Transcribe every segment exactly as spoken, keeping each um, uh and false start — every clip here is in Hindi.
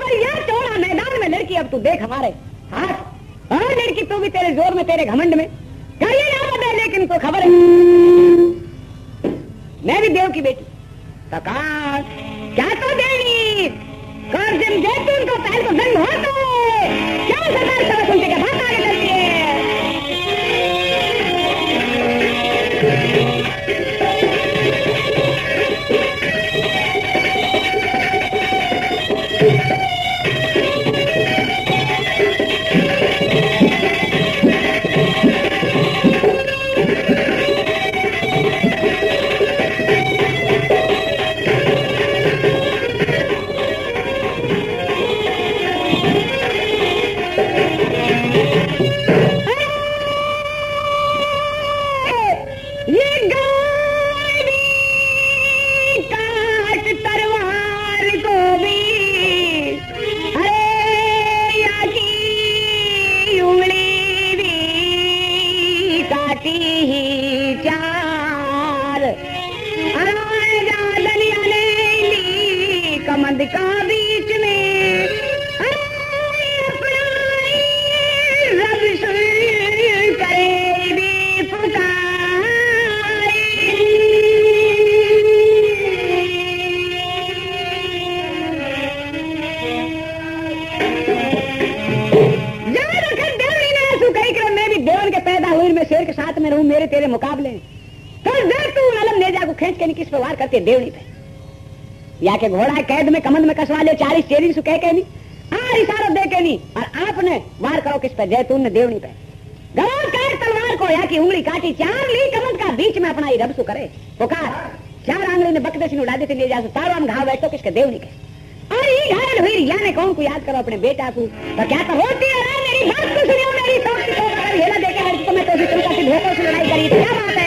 पर यार चौड़ा मैदान में लड़की, अब तू देख हमारे हाथ और लड़की, तू भी तेरे जोर में तेरे घमंड में करिए ना बता, लेकिन तो खबर है मैं भी देव की बेटी सकाश क्या तो देनी कर जम जैसे उनको पैर को दंड हो तो क्या सरकार सभा सुनते के बात आगे चलती है। देवनी पे या के घोड़ा कैद में कमंद में कसवा ले, चालीस चेरी सु कह के नहीं और इशारा दे के नहीं, और आपने वार करो किस पे? जैतून ने देवनी पे गवार काट तलवार को या की उंगली काटी, चार ली कमंद का बीच में अपना रब सु करे पुकार, चार आंगली ने बकदश नु डादे ते ले जा सो तारम घाव बैठो किसके देवनी के, और ई घायल हुई या ने कौन को याद करो अपने बेटा को, तो क्या तो होती है रे मेरी बात को सुनियो मेरी तो हेला दे के हर तुम्हें तो तुमका से धोखा से लड़ाई करी, क्या बात है?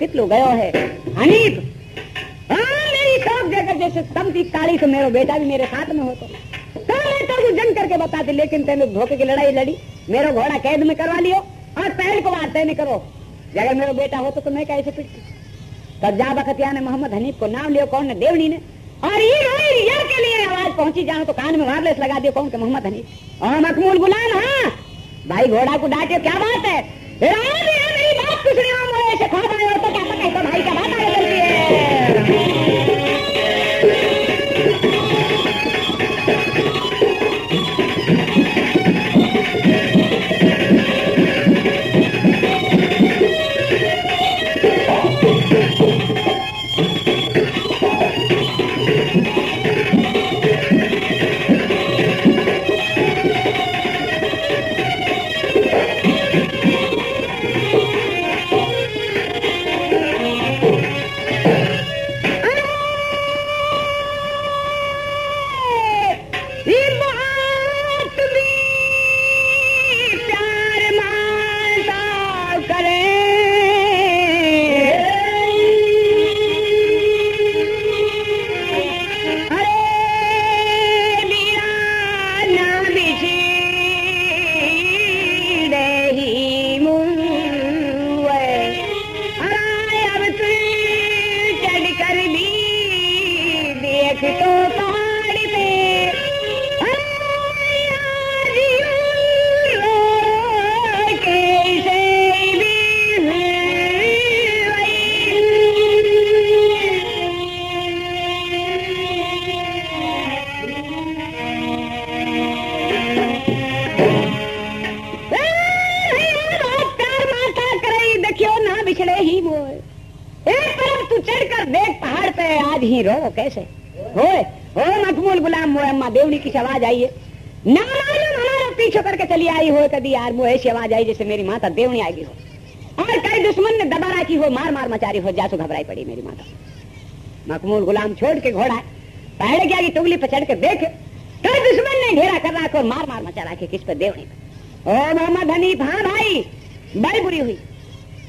कितलो गयो है हनीफ मेरी शौक जगह जैसे समझी काली, तो मेरा बेटा भी मेरे साथ में हो तो मैं तो जंग करके बताती, लेकिन तेने धोखे की लड़ाई लड़ी, मेरा घोड़ा कैद में करवा लियो और पहल को बात तैने करो, अगर मेरा बेटा हो तो, तो मैं कैसे पिटती। तब जा बखतिया ने मोहम्मद हनीफ को नाम लियो, कौन ने? देवनी ने। और ये रोई रिया के लिए आवाज पहुंची जाओ तो कान में वायरलेस लगा दियो, कौन के? मोहम्मद हनीफ। और मकबूल गुलाम हाँ भाई घोड़ा को डांटियो, क्या बात है मेरी बात कुछ नहीं हो तो भाई क्या बात आगे चलती है। चढ़कर देख पहाड़ पे आज ही रो कैसे होए होए मकबूल गुलाम मोए अम्मा देवनी की आवाज आई है ना मालूम हमारा पीछे करके चली आई हो कभी यार मोए ऐसी आवाज आई जैसे मेरी माता देवनी आई हो और कई दुश्मन ने दबा रखी हो मार मार मचारी हो जासू घबराई पड़ी मेरी माता। मकबूल गुलाम छोड़ के घोड़ा पहले गया की टुगली पे चढ़ के देखे कई दुश्मन ने घेरा कर रखा और मार मार मचा रखे किस पे देवनी पे। ओ मोहम्मद हनीफ हाँ भाई बड़ी बुरी हुई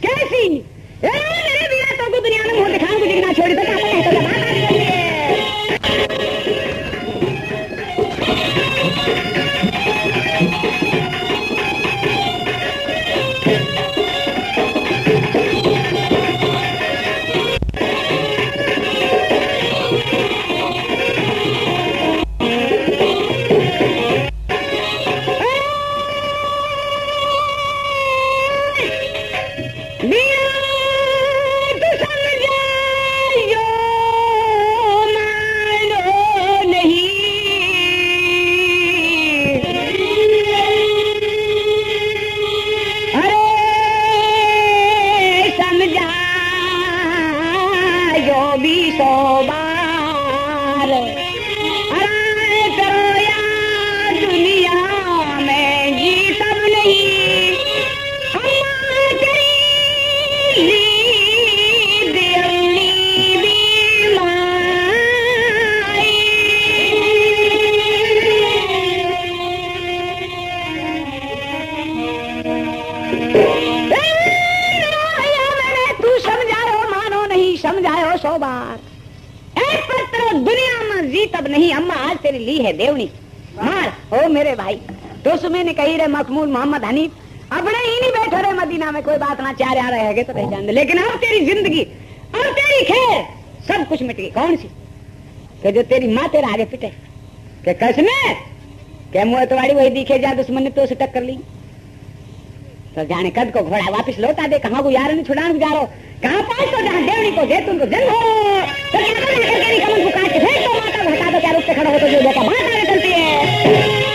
कैसी मेरे बिना तो को दुनिया में मुंह दिखाने को दिखना छोड़ दो देवनी मार हो मेरे भाई तो सुमे ने कही रे मकबूल मोहम्मद हनीफ अपने ही नहीं बैठे रहे मदीना में कोई बात ना चार आ रहे तो पहचान दे लेकिन अब तेरी जिंदगी अब तेरी खैर सब कुछ मिट गई। कौन सी के जो तेरी माँ तेरा आगे पिटे के कसने के मुँह तुम्हारी वही दिखे जा दुश्मन ने तो उसे टक्कर ली तो जाने कद को घोड़ा वापिस लौटा दे कहा को यार छुड़ान जा रहा कहा पास तो जहाँ देवनी को दे तुमको जन्म हो हटा दो क्या रूप से खड़ा हो तो जो देखा बात आगे चलती है।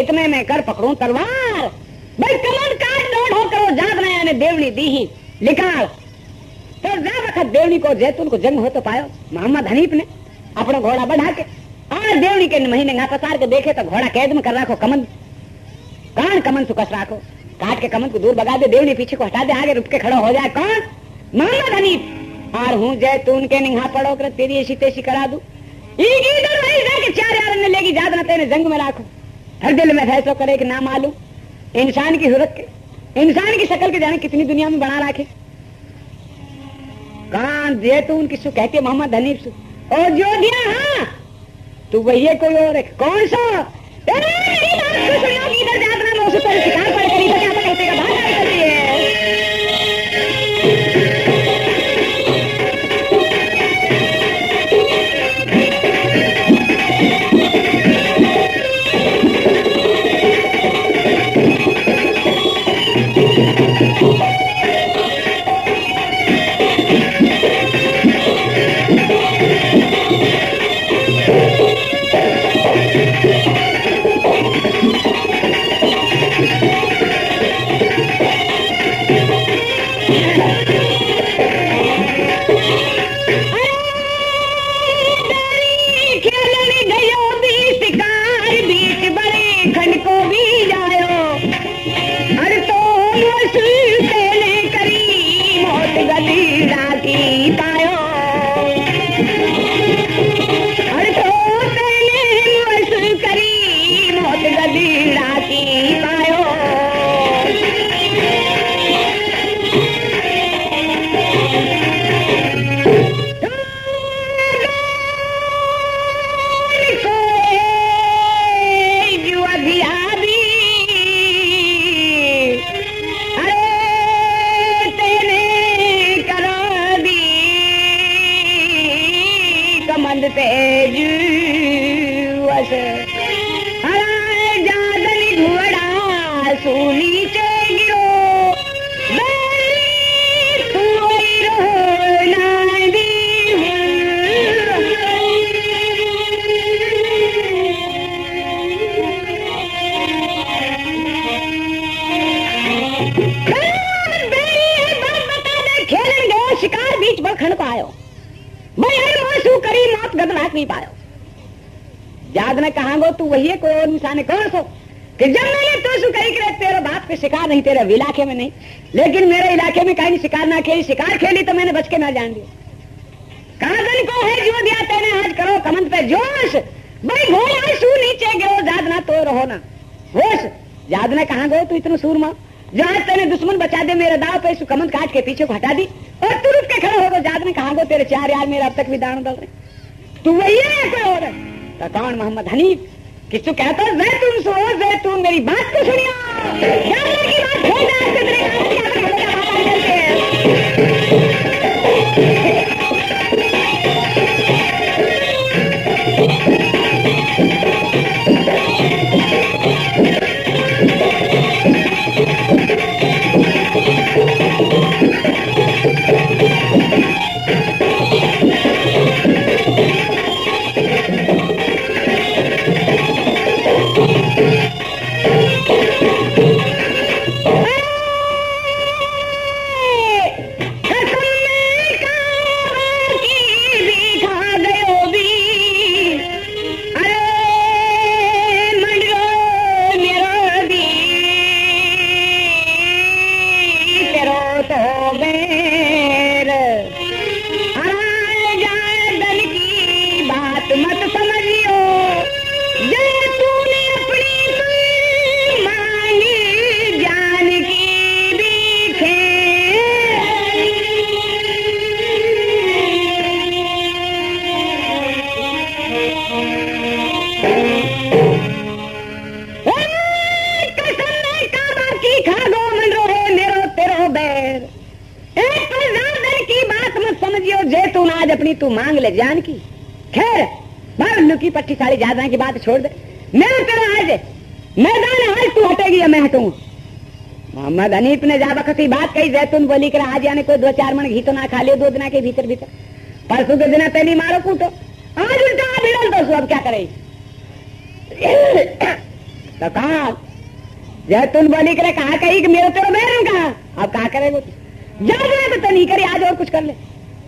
इतने में कर पकड़ू तलवार भाई कमर काट नोट हो करो जाग नया ने देवनी दी ही निकाल तो जा वक्त देवनी को जैतून को जंग हो तो पायो। मोहम्मद हनीफ ने अपना घोड़ा बढ़ा के और देवनी के महीने ना पसार के देखे तो घोड़ा कैद में कर रखो कमन कान कमन सु कस रखो काट के कमन को दूर भगा दे देवनी पीछे को हटा दे आगे रुक के खड़ा हो जाए कौन मोहम्मद हनीफ और हूँ जैतून के निहा पड़ो कर तेरी ऐसी तेजी करा दू चार लेगी जादना तेने जंग में रखो हर दिल में फैसला करे कि ना मालूम इंसान की सूरत के इंसान की शक्ल के जाने कितनी दुनिया में बना रखे कान दे तू उनकी सु कहते मोहम्मद हनीफ सु और जो दिया हाँ तू वही है कोई और कौन सा इधर जातना में उसे पर शिकार पर करी तो क्या कहते का भाषा है नहीं तेरे इलाके में नहीं, लेकिन मेरे इलाके में कहीं शिकार ना खेली, शिकार खेली तो मैंने बच के ना जान दिया। कागन को है जो दिया तेने आज करो कमंद पे जोश, भाई घोड़ा सू नीचे गिरो जाद ना तो रहो ना होश। जाद ने कहा गो तू इतना सूरमा जो आज तेने दुश्मन बचा दे मेरे दाव पे, सू कमंद काट के पीछे को हटा दी और तू रुक के खड़े हो गो। जाद ने कहा गो तेरे चार यार मेरे अब तक भी दान दल रहे, तू वही है कोई और तो कौन? मोहम्मद हनीफ किसको कहता है? जैतून सो जैतून मेरी बात तो सुनियो, जानने की बात हो जाए तो तेरे काम की बात हो जाए। बात करते तू मांग ले जान की। खैर भाई लुकी पट्टी साड़ी जादा की बात छोड़ दे, मैं तेरा आज मैदान है, तू हटेगी या मैं हटूंगा? मोहम्मद हनीफ ने जा वक्त बात कही, जैतून बोली कर आज यानी कोई दो चार मन घी तो ना खा लियो दो दिन के भीतर भीतर, परसों के दिन तेनी मारो कूटो, आज उल्टा भिड़ल दोस्तों अब क्या करेगी? तो कहा जैतून बोली करे कहा कही मेरा तेरा बहन कहा, अब कहा करेगा जाओ तो नहीं करे आज और कुछ कर ले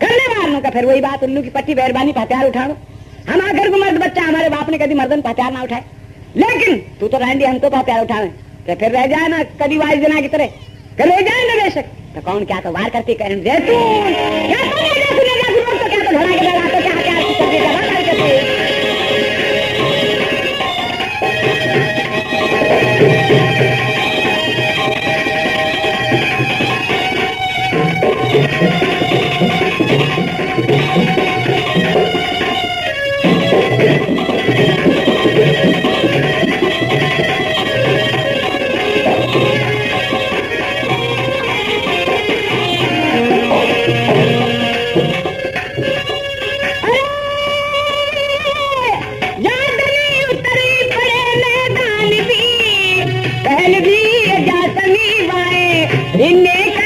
करने वालों का। फिर वही बात उल्लू की पट्टी बेरबानी पर हथियार उठाओ। हमारे घर को मर्द बच्चा, हमारे बाप ने कभी मर्दन पर हथियार ना उठाए, लेकिन तू तो रहने हमको पर हथियार उठावे, फिर रह जाए ना कभी वाइस देना की तरह कर रह जाए ना बेशक। तो कौन क्या तो वार करती करें जैतून तो क्या तो घड़ा के इन्हें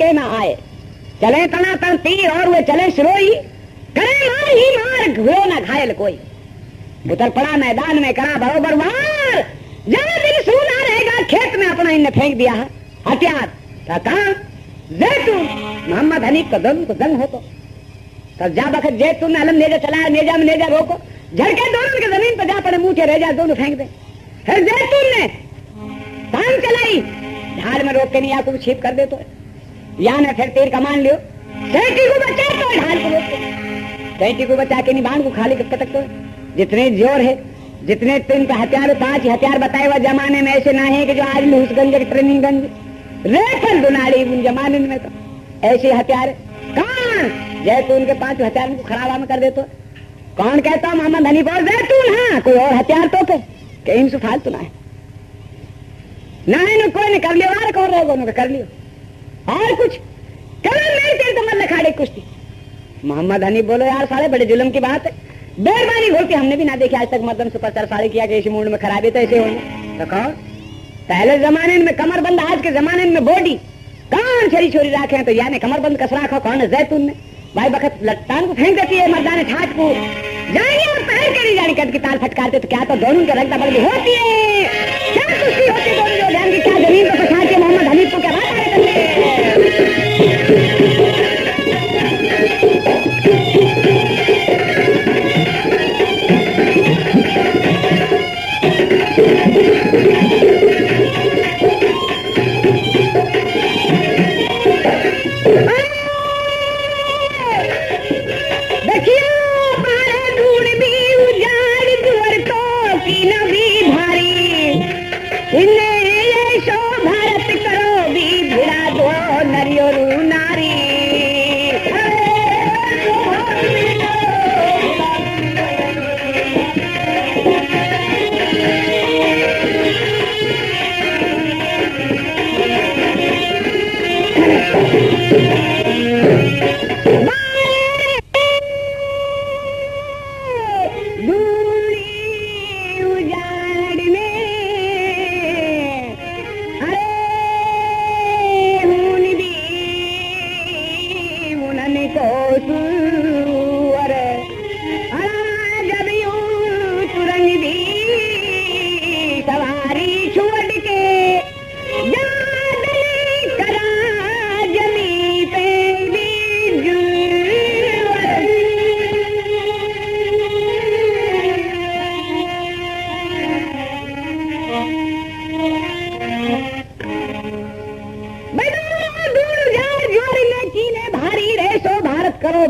के ना आए। चले तना तन तीर और वे चले सिरोही, करे मार ही मार हुए ना घायल कोई। उतर पड़ा मैदान में करा बरोबर वार, जरा दिन सूना रहेगा खेत में अपना इनने फेंक दिया है हथियार। कहा जैतून मोहम्मद हनीफ को दोनों को जंग हो तो तब जा बखत जैतून ने अलम नेजा चलाया, नेजा में नेजा रोको, झड़के दोनों के जमीन पर जा पड़े, मुँह रह जा दोनों फेंक दे। फिर जैतून ने टांग चलाई, झाड़ में रोक के नहीं आपको छीप कर दे तो या ने फिर तीर कमान लियो, सैटी को बचा तो ढाल को रोक, सैटी को बचा के निबान को खाली कटक तो जितने जोर है जितने तीन हथियार पांच हथियार बताए हुआ जमाने में ऐसे ना है कि जो आज लूसगंज ट्रेनिंगगंज रेफल दुनाड़ी उन जमाने में तो ऐसे हथियार कौन जैतून के पांच हथियार को खराबा में कर दे तो कौन कहता मोहम्मद हनीफ और जैतून। हाँ कोई और हथियार तो के इनसे फालतू ना है ना है कोई ने कर लियो और कौन रहोगे कर लियो और कुछ कल नहीं तेरे तो मत लखाड़े कुश्ती। मोहम्मद हनी बोलो यार सारे बड़े जुल्म की बात है, बेरबानी होती हमने भी ना देखी आज तक। मदम से प्रचार सारे किया कि इसी मूड में खराबी तो ऐसे होने तो कौन पहले जमाने में कमरबंद, आज के जमाने में बॉडी कौन छोरी छोरी राखे तो यानी कमरबंद कसरा रखो कौन जैतून ने भाई बखत लट्टान को फेंक देती है मर्दाने ठाट को जाएंगे और पहल के नहीं जाने कद की ताल फटकारते तो क्या तो दोनों के रंग बदली होती है क्या कुश्ती होती है दोनों जो जाएंगे क्या जमीन पर फंसा के मोहम्मद हनीफ को क्या बात है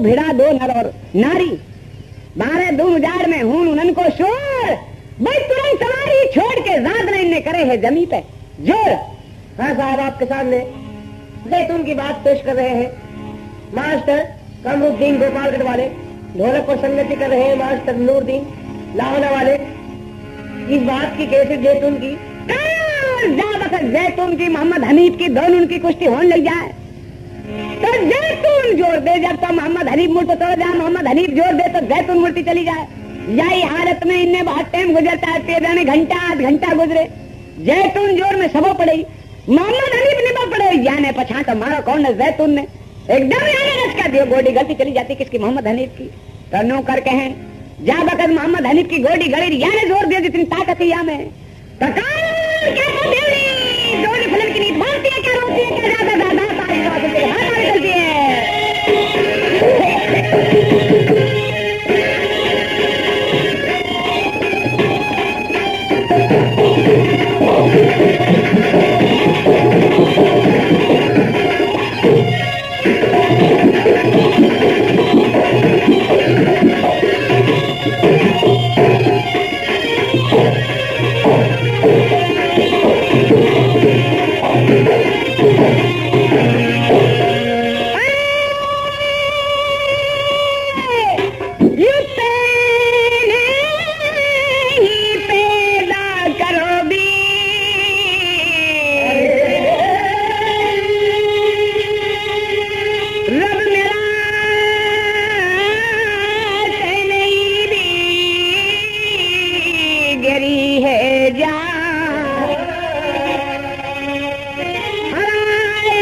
भिड़ा दो नर और नारी बारह दो हजार में हूं उनको शोर भाई तुरंत सवारी छोड़ के जाद ने करे है जमी पे जोर। हाँ साहब आपके सामने जैतून की बात पेश कर रहे हैं मास्टर कमरूदीन गोपालगढ़ वाले, ढोलक को संगति कर रहे हैं मास्टर नूरदीन लाहौला वाले। इस बात की कैसे जैतून की जैतून की मोहम्मद हनीफ की दोनों उनकी कुश्ती होने लग जाए तो जैतून जोर दे, जब तो मोहम्मद हनीफ मुड़ तो जाए मोहम्मद हनीफ जोर दे तो जैतून मूर्ति चली जाए। यही हालत में इनने बहुत टाइम गुजरता है, तेरह में घंटा आठ घंटा गुजरे, जैतून जोर में सबो पड़े मोहम्मद हनीफ निभा पड़े, याने पछा तो मारो कौन जैतून ने एकदम याने लचका दियो, गोडी गलती चली जाती किसकी मोहम्मद हनीफ की। तो नो करके हैं जा बकत मोहम्मद हनीफ की गोडी गली याने जोर दे जितनी ताकत है या में है जा हराए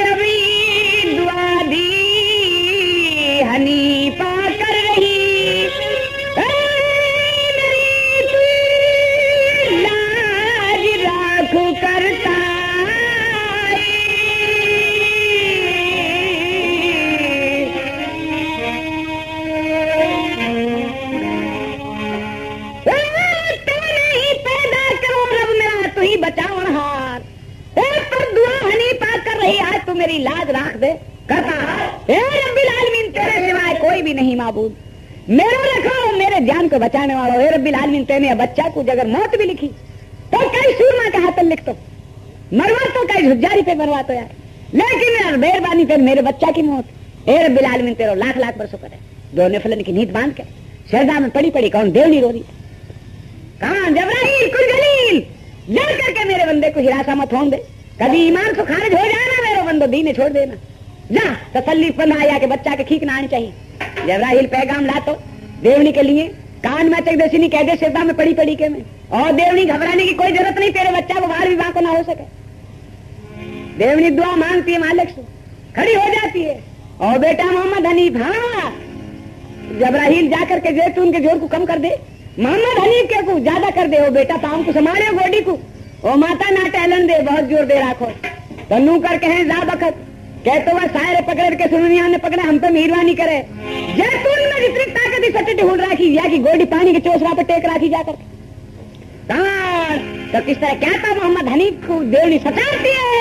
मेरी लाज राख दे। कहता है हे रब्बिल आलमीन तेरे सिवाय कोई भी नहीं माबूद, मेरा रखा मेरे जान को बचाने वाला। हे रब्बिल आलमीन तेने बच्चा को अगर मौत भी लिखी तो कई सूरमा के हाथ लिख दो, मरवा तो कई झुपझारी पे मरवा तो यार, लेकिन मेहरबानी फिर मेरे बच्चा की मौत। हे रब्बिल आलमीन तेरो लाख लाख बरसों करे। दो नफलन की नींद बांध के शरदा में पड़ी पड़ी कौन देवनी रो रही है। कहा जबराइल कुल जलील डर करके मेरे बंदे को हिरासा मत होने दे, कभी ईमान को खारिज हो जाना मेरे बंदो दीने छोड़ देना। जा तसल्ली फंदाया के बच्चा के खींचना आनी चाहिए। जबराइल पैगाम ला तो देवनी के लिए कान में चकदसिनी कह दे शरदा में पड़ी पड़ी के में, और देवनी घबराने की कोई जरूरत नहीं, तेरे बच्चा को बाहर विवाह को ना हो सके। देवनी दुआ मांगती है मालिक से, खड़ी हो जाती है। और बेटा मोहम्मद हनीफ, हाँ जबराहील जाकर के जैतून के जोर को कम कर दे, मोहम्मद हनीफ के को ज्यादा कर दे। ओ बेटा पाँव को संभाले गोडी को, ओ माता ना टहलन दे, बहुत जोर दे रखो। तन्नू करके हैं जा बखत कहते हुए सायरे पकड़ के सुनिया ने पकड़े हम पे मेहरबानी करे। जैतून में जितनी ताकत सटी ढूंढ रखी या की गोडी पानी के चोसरा पे टेक रखी जाकर कहा तो किस तरह क्या था मोहम्मद हनीफ को देवनी सताती है।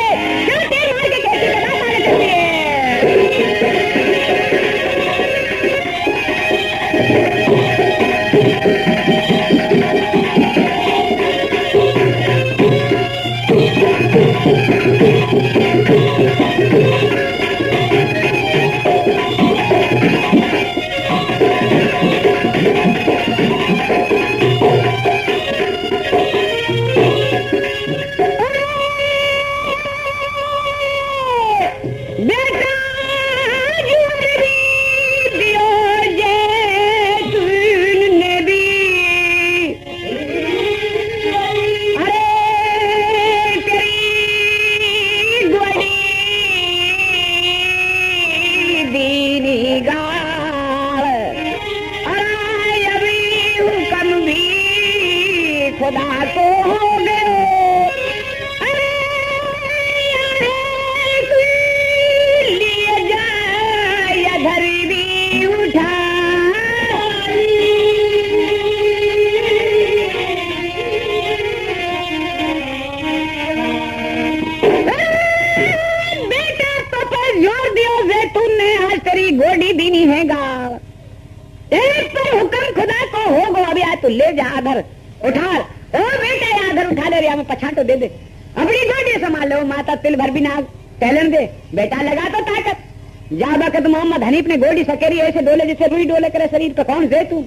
गोडी सकेरी ऐसे डोले जैसे रुई डोले करे शरीर को कौन दे तू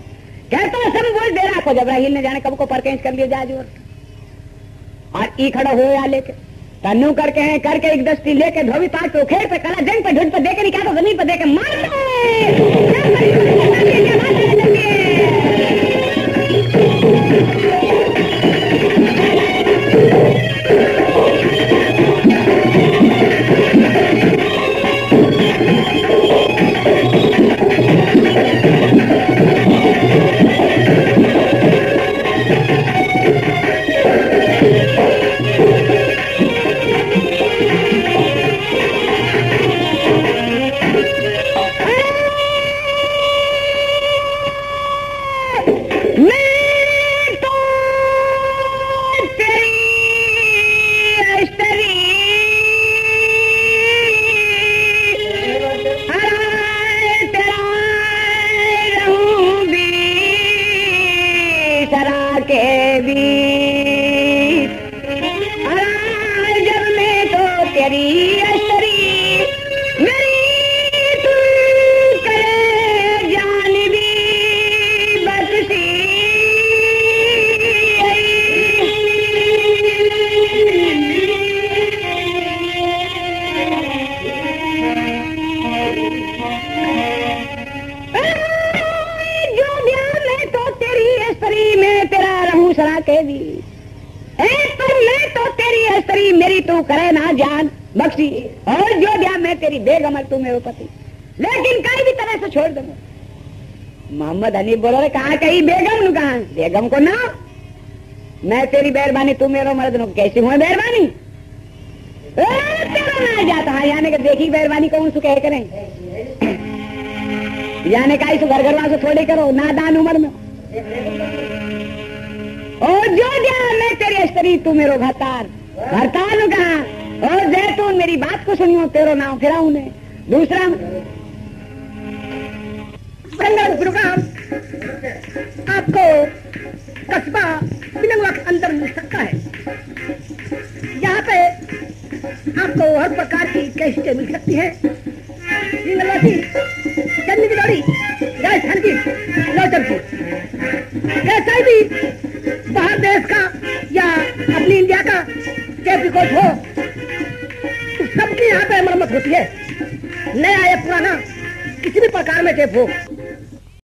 कहता है सब बोल दे रखो। जबराहील ने जाने कब को परकेंज कर लिया जाज और ई खड़ा होया लेके तन्नू करके हैं करके एक दस्ती लेके धोबी पाट को खेर पे कला जंग पे ढूंढ पे देखे नहीं क्या तो जमीन पे देखे मारता है। धनी बोलो रे कहा कही बेगम नु कहा बेगम को ना मैं तेरी मेहरबानी तू मेरा मर्द नु कैसी हुए मेहरबानी तेरा जाता है यानी कि देखी मेहरबानी कौन सु कह करें यानी का घर घरवा से थोड़ी करो नादान उम्र में और जो दिया मैं तेरी स्त्री तू मेरो भरतार भरतार नु कहा और जैतून मेरी बात को सुनियो तेरो नाम फिराऊ ने। दूसरा प्रोग्राम आपको कस्बा पिलंगवा के अंदर मिल सकता है। यहाँ पे आपको हर प्रकार की कैसेटें मिल सकती है। चंद बिलोड़ी राजस्थान की लौटन की ऐसा भी बाहर देश का या अपनी इंडिया का टेप रिकॉर्ड हो सबकी यहाँ पे मरम्मत होती है। नया या पुराना किसी भी प्रकार में टेप हो